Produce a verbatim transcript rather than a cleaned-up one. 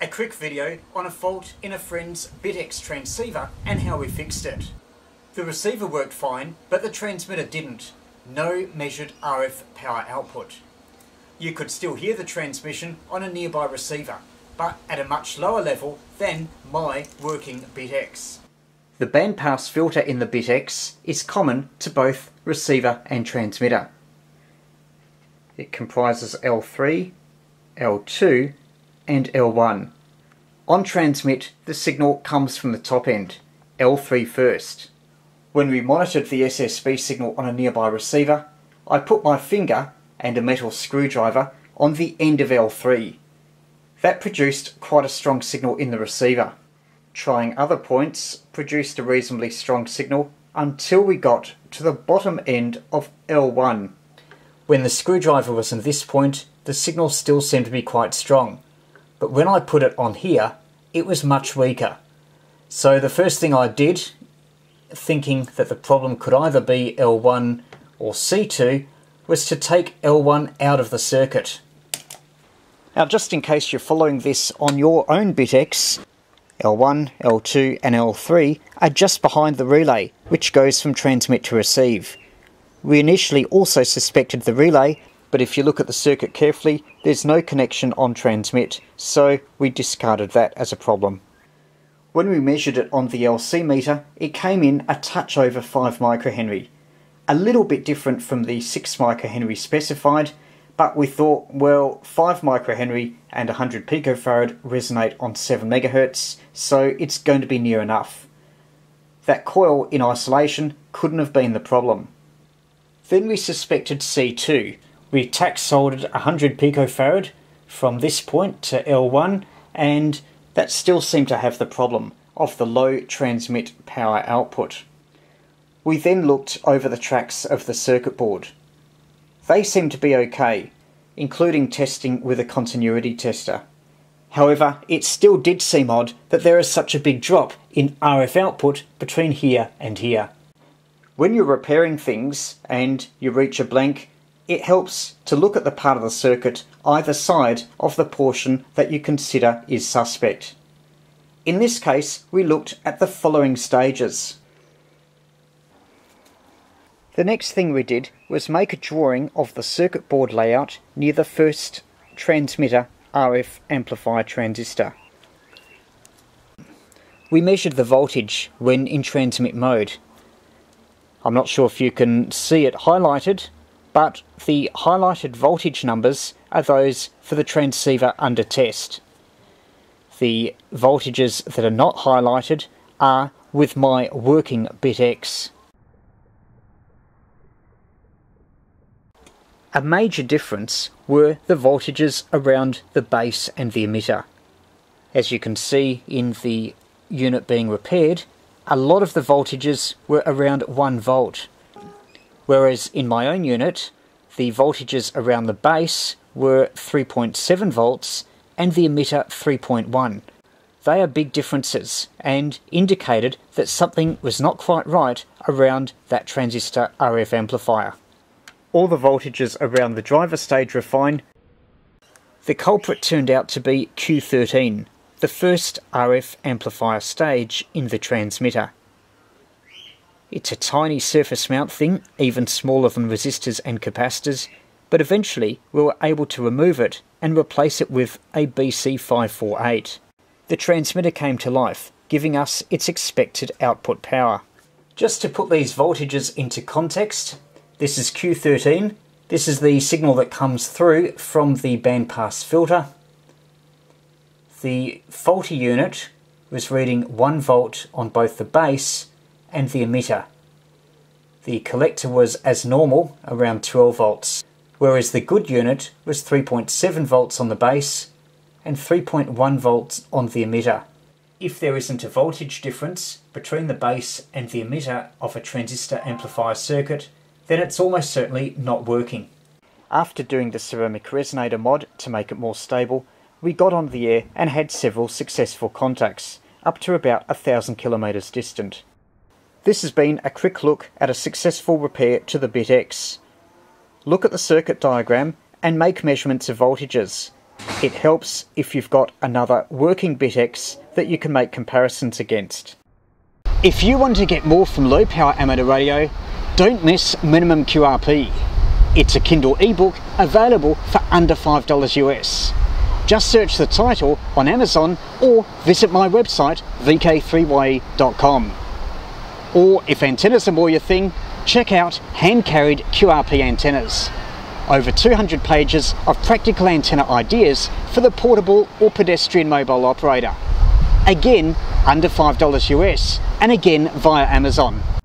a quick video on a fault in a friend's BitX transceiver and how we fixed it. The receiver worked fine, but the transmitter didn't. No measured R F power output. You could still hear the transmission on a nearby receiver, but at a much lower level than my working BitX. The bandpass filter in the BitX is common to both receiver and transmitter. It comprises L three, L two and L one. On transmit, the signal comes from the top end, L three first. When we monitored the S S B signal on a nearby receiver, I put my finger and a metal screwdriver on the end of L three. That produced quite a strong signal in the receiver. Trying other points produced a reasonably strong signal until we got to the bottom end of L one. When the screwdriver was on this point, the signal still seemed to be quite strong, but when I put it on here, it was much weaker. So the first thing I did, thinking that the problem could either be L one or C two, was to take L one out of the circuit. Now, just in case you're following this on your own BitX, L one, L two and L three are just behind the relay, which goes from transmit to receive. We initially also suspected the relay, but if you look at the circuit carefully, there's no connection on transmit, so we discarded that as a problem. When we measured it on the L C meter, it came in a touch over five microhenry. A little bit different from the six microhenry specified, but we thought, well, five microhenry and one hundred picofarad resonate on seven megahertz, so it's going to be near enough. That coil in isolation couldn't have been the problem. Then we suspected C two. We tack soldered one hundred picofarad from this point to L one, and that still seemed to have the problem of the low transmit power output. We then looked over the tracks of the circuit board. They seemed to be okay, including testing with a continuity tester. However, it still did seem odd that there is such a big drop in R F output between here and here. When you're repairing things and you reach a blank, it helps to look at the part of the circuit either side of the portion that you consider is suspect. In this case, we looked at the following stages. The next thing we did was make a drawing of the circuit board layout near the first transmitter R F amplifier transistor. We measured the voltage when in transmit mode. I'm not sure if you can see it highlighted, but the highlighted voltage numbers are those for the transceiver under test. The voltages that are not highlighted are with my working BitX. A major difference were the voltages around the base and the emitter. As you can see in the unit being repaired, a lot of the voltages were around one volt, whereas in my own unit, the voltages around the base were three point seven volts and the emitter three point one. They are big differences and indicated that something was not quite right around that transistor R F amplifier. All the voltages around the driver stage were fine. The culprit turned out to be Q thirteen, the first R F amplifier stage in the transmitter. It's a tiny surface mount thing, even smaller than resistors and capacitors, but eventually we were able to remove it and replace it with a B C five forty-eight. The transmitter came to life, giving us its expected output power. Just to put these voltages into context, this is Q thirteen, this is the signal that comes through from the bandpass filter. The faulty unit was reading one volt on both the base and the emitter. The collector was, as normal, around twelve volts, whereas the good unit was three point seven volts on the base and three point one volts on the emitter. If there isn't a voltage difference between the base and the emitter of a transistor amplifier circuit, then it's almost certainly not working. After doing the ceramic resonator mod to make it more stable, we got on the air and had several successful contacts, up to about a thousand kilometres distant. This has been a quick look at a successful repair to the BitX. Look at the circuit diagram and make measurements of voltages, It helps if you've got another working BitX that you can make comparisons against. If you want to get more from low power amateur radio, don't miss Minimum Q R P. It's a Kindle ebook available for under five dollars U S. Just search the title on Amazon or visit my website v k three y e dot com. Or if antennas are more your thing, check out Hand Carried Q R P Antennas. Over two hundred pages of practical antenna ideas for the portable or pedestrian mobile operator. Again, under five dollars U S, and again via Amazon.